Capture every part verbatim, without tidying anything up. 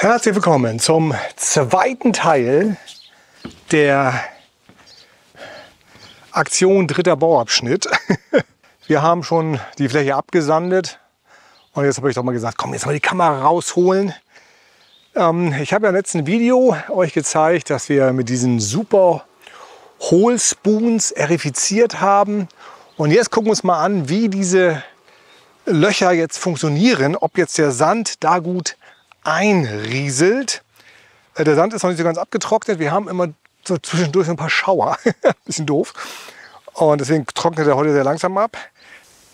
Herzlich willkommen zum zweiten Teil der Aktion dritter Bauabschnitt. Wir haben schon die Fläche abgesandet und jetzt habe ich doch mal gesagt, komm, jetzt mal die Kamera rausholen. Ähm, ich habe ja im letzten Video euch gezeigt, dass wir mit diesen super Hohlspoons erifiziert haben. Und jetzt gucken wir uns mal an, wie diese Löcher jetzt funktionieren, ob jetzt der Sand da gut einrieselt. Der Sand ist noch nicht so ganz abgetrocknet. Wir haben immer so zwischendurch ein paar Schauer. Bisschen doof. Und deswegen trocknet er heute sehr langsam ab.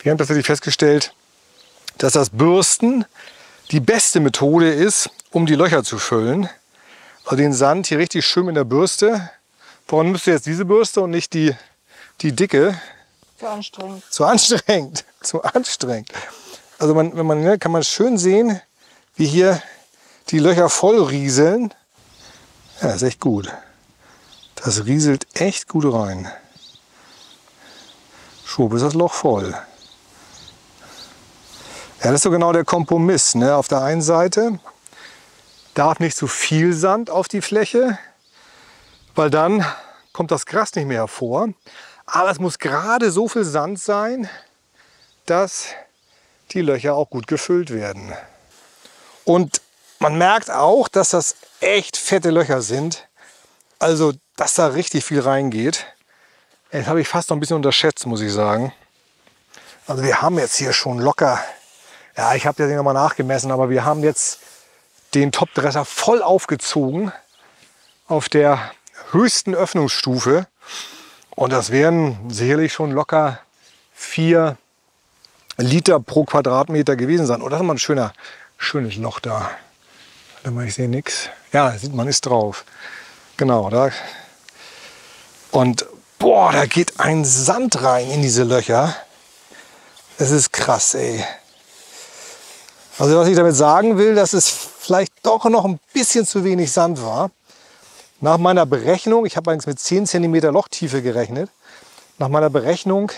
Wir haben tatsächlich festgestellt, dass das Bürsten die beste Methode ist, um die Löcher zu füllen. Also den Sand hier richtig schön mit der Bürste. Warum müsst ihr jetzt diese Bürste und nicht die, die dicke? Zu anstrengend. Zu anstrengend. Zu anstrengend. Also man, wenn man, kann man schön sehen, wie hier die Löcher voll rieseln. Ja, ist echt gut. Das rieselt echt gut rein. Schon ist das Loch voll. Ja, das ist so genau der Kompromiss, ne? Auf der einen Seite darf nicht zu viel Sand auf die Fläche, weil dann kommt das Gras nicht mehr hervor. Aber es muss gerade so viel Sand sein, dass die Löcher auch gut gefüllt werden. Und man merkt auch, dass das echt fette Löcher sind. Also, dass da richtig viel reingeht. Das habe ich fast noch ein bisschen unterschätzt, muss ich sagen. Also wir haben jetzt hier schon locker, ja, ich habe den nochmal nachgemessen, aber wir haben jetzt den Topdresser voll aufgezogen auf der höchsten Öffnungsstufe. Und das wären sicherlich schon locker vier Liter pro Quadratmeter gewesen sein. Oh, das ist mal ein schöner, schönes Loch da. Warte mal, ich sehe nichts. Ja, sieht man, ist drauf. Genau, da. Und boah, da geht ein Sand rein in diese Löcher. Das ist krass, ey. Also was ich damit sagen will, dass es vielleicht doch noch ein bisschen zu wenig Sand war. Nach meiner Berechnung, ich habe eigentlich mit zehn Zentimeter Lochtiefe gerechnet, nach meiner Berechnung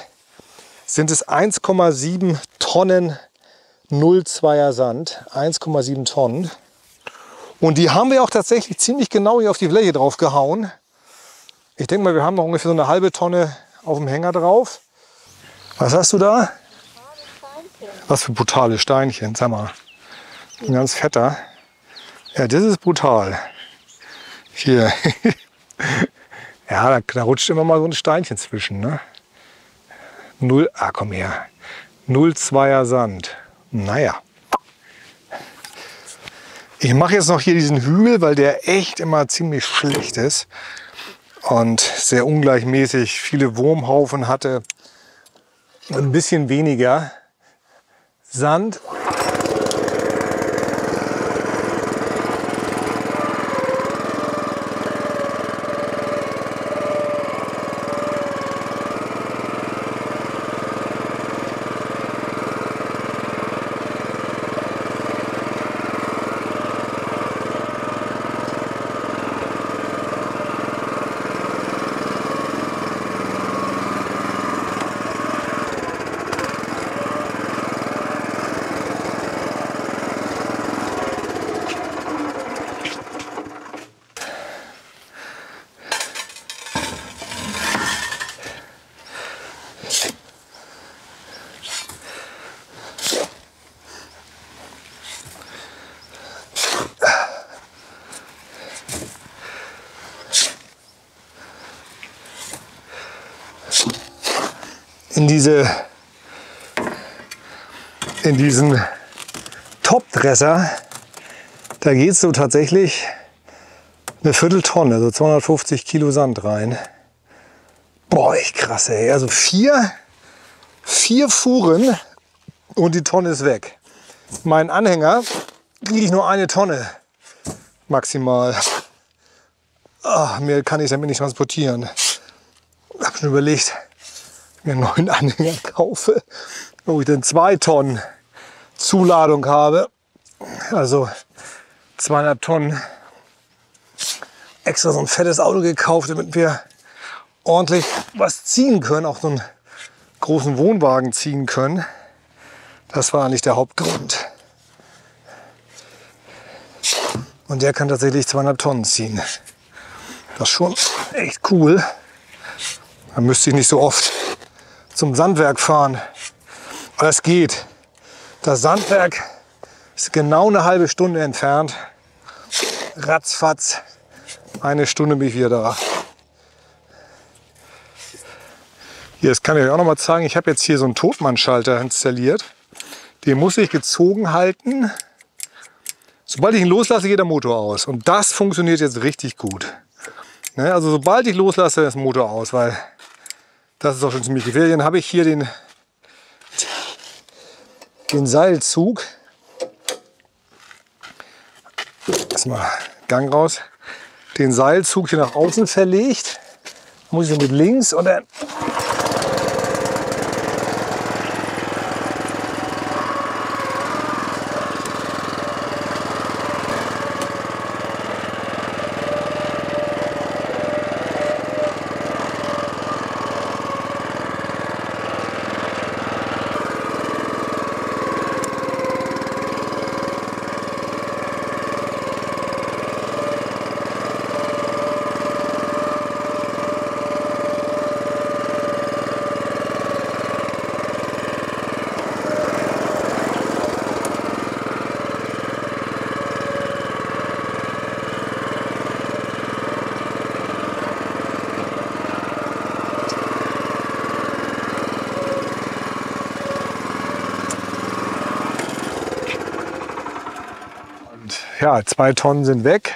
sind es eins Komma sieben Tonnen null Komma zweier Sand, eins Komma sieben Tonnen. Und die haben wir auch tatsächlich ziemlich genau hier auf die Fläche drauf gehauen. Ich denke mal, wir haben noch ungefähr so eine halbe Tonne auf dem Hänger drauf. Was hast du da? Was für brutale Steinchen, sag mal. Ein ganz fetter. Ja, das ist brutal. Hier. Ja, da, da rutscht immer mal so ein Steinchen zwischen, ne? Null, ah, komm her. null Komma zweier Sand. Naja. Ich mache jetzt noch hier diesen Hügel, weil der echt immer ziemlich schlecht ist und sehr ungleichmäßig viele Wurmhaufen hatte. Ein bisschen weniger Sand. In, diese, in diesen Topdresser, da geht so tatsächlich eine Vierteltonne, also zweihundertfünfzig Kilo Sand rein. Boah, echt krass, ey. Also vier, vier Fuhren und die Tonne ist weg. Mein Anhänger kriege ich nur eine Tonne maximal. Ach, mehr kann ich damit nicht transportieren. Ich habe schon überlegt, mir einen neuen Anhänger kaufe, wo ich dann zwei Tonnen Zuladung habe, also zweieinhalb Tonnen. Extra so ein fettes Auto gekauft, damit wir ordentlich was ziehen können, auch so einen großen Wohnwagen ziehen können. Das war eigentlich der Hauptgrund. Und der kann tatsächlich zweieinhalb Tonnen ziehen. Das ist schon echt cool. Da müsste ich nicht so oft zum Sandwerk fahren. Aber es geht. Das Sandwerk ist genau eine halbe Stunde entfernt. Ratzfatz. Eine Stunde bin ich wieder da. Hier, das kann ich euch auch noch mal zeigen. Ich habe jetzt hier so einen Todmann-Schalter installiert. Den muss ich gezogen halten. Sobald ich ihn loslasse, geht der Motor aus. Und das funktioniert jetzt richtig gut. Ne? Also sobald ich loslasse, ist der Motor aus, weil das ist auch schon ziemlich gefährlich. Dann habe ich hier den, den Seilzug. Erstmal Gang raus. Den Seilzug hier nach außen verlegt. Muss ich so mit links und dann ja, zwei Tonnen sind weg.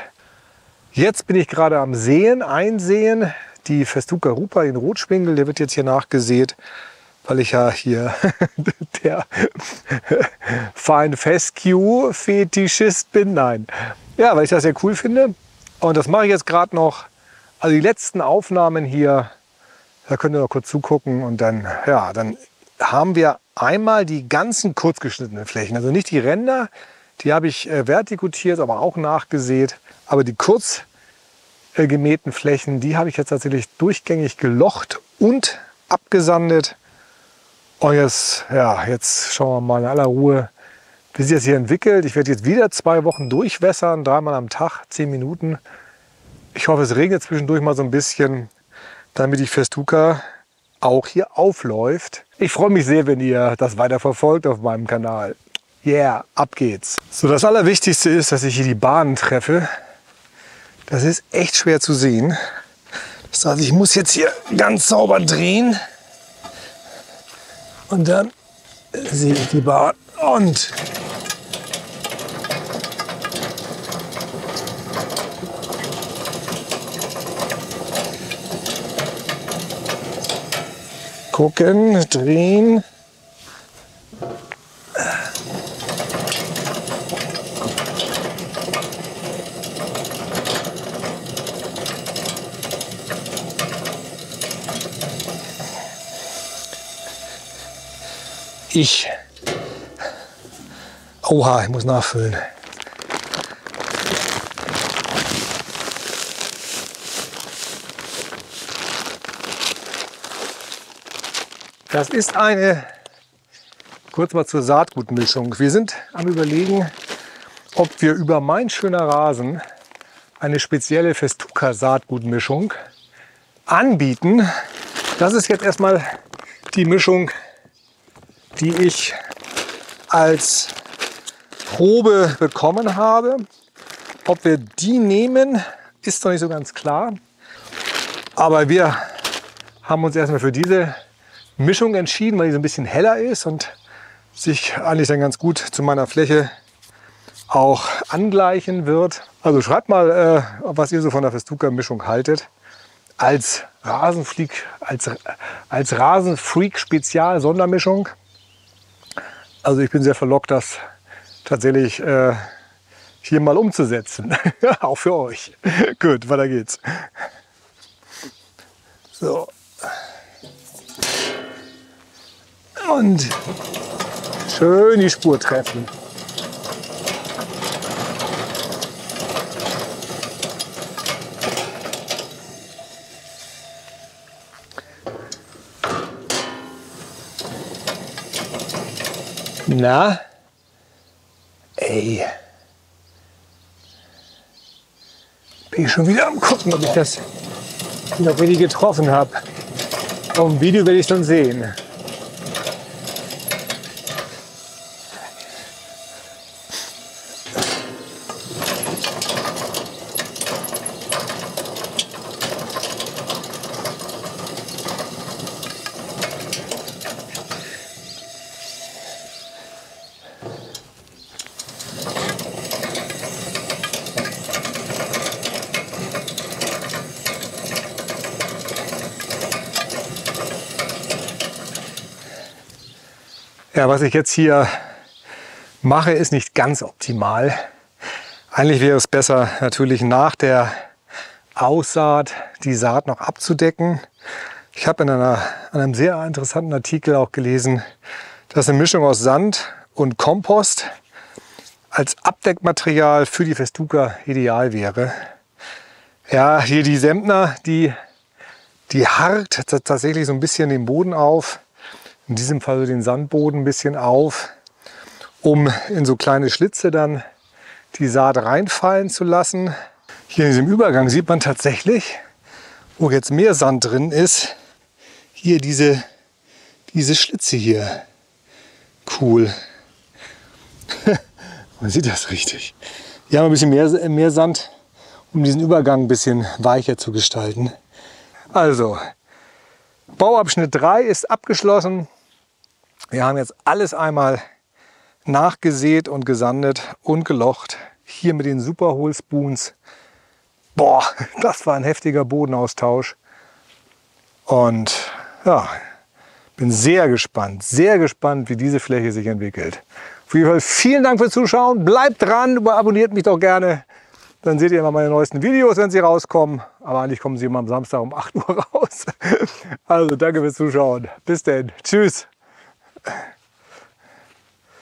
Jetzt bin ich gerade am Säen, einsehen. Die Festuca rubra, den Rotschwingel, der wird jetzt hier nachgesät, weil ich ja hier der fein fescue Fetischist bin. Nein. Ja, weil ich das sehr cool finde. Und das mache ich jetzt gerade noch. Also die letzten Aufnahmen hier, da könnt ihr noch kurz zugucken. Und dann, ja, dann haben wir einmal die ganzen kurz geschnittenen Flächen. Also nicht die Ränder. Die habe ich vertikutiert, aber auch nachgesät. Aber die kurz gemähten Flächen, die habe ich jetzt tatsächlich durchgängig gelocht und abgesandet. Und jetzt, ja, jetzt schauen wir mal in aller Ruhe, wie sich das hier entwickelt. Ich werde jetzt wieder zwei Wochen durchwässern, dreimal am Tag, zehn Minuten. Ich hoffe, es regnet zwischendurch mal so ein bisschen, damit die Festuca auch hier aufläuft. Ich freue mich sehr, wenn ihr das weiter verfolgt auf meinem Kanal. Yeah, ab geht's. So, das Allerwichtigste ist, dass ich hier die Bahnen treffe. Das ist echt schwer zu sehen. Das heißt, ich muss jetzt hier ganz sauber drehen. Und dann sehe ich die Bahn. Und gucken, drehen. Ich. Oha, ich muss nachfüllen. Das ist eine, kurz mal zur Saatgutmischung. Wir sind am Überlegen, ob wir über Mein schöner Rasen eine spezielle Festuca Saatgutmischung anbieten. Das ist jetzt erstmal die Mischung, die ich als Probe bekommen habe. Ob wir die nehmen, ist noch nicht so ganz klar. Aber wir haben uns erstmal für diese Mischung entschieden, weil die so ein bisschen heller ist und sich eigentlich dann ganz gut zu meiner Fläche auch angleichen wird. Also schreibt mal, was ihr so von der Festuca-Mischung haltet. Als Rasenfreak, als, als Rasenfreak-Spezial-Sondermischung. Also ich bin sehr verlockt, das tatsächlich äh, hier mal umzusetzen. Auch für euch. Gut, weiter geht's. So. Und schön die Spur treffen. Na? Ey. Bin ich schon wieder am gucken, ob ich das noch richtig getroffen habe. Auf dem Video werde ich schon sehen. Ja, was ich jetzt hier mache, ist nicht ganz optimal. Eigentlich wäre es besser, natürlich nach der Aussaat die Saat noch abzudecken. Ich habe in einer, in einem sehr interessanten Artikel auch gelesen, dass eine Mischung aus Sand und Kompost als Abdeckmaterial für die Festuca ideal wäre. Ja, hier die Sempner, die, die hart tatsächlich so ein bisschen den Boden auf. In diesem Fall so den Sandboden ein bisschen auf, um in so kleine Schlitze dann die Saat reinfallen zu lassen. Hier in diesem Übergang sieht man tatsächlich, wo jetzt mehr Sand drin ist, hier diese, diese Schlitze hier. Cool. Man sieht das richtig. Hier haben wir ein bisschen mehr, mehr Sand, um diesen Übergang ein bisschen weicher zu gestalten. Also, Bauabschnitt drei ist abgeschlossen. Wir haben jetzt alles einmal nachgesät und gesandet und gelocht. Hier mit den super Hohlspoons. Boah, das war ein heftiger Bodenaustausch. Und ja, bin sehr gespannt, sehr gespannt, wie diese Fläche sich entwickelt. Auf jeden Fall vielen Dank fürs Zuschauen. Bleibt dran, abonniert mich doch gerne. Dann seht ihr immer meine neuesten Videos, wenn sie rauskommen. Aber eigentlich kommen sie immer am Samstag um acht Uhr raus. Also danke fürs Zuschauen. Bis denn. Tschüss.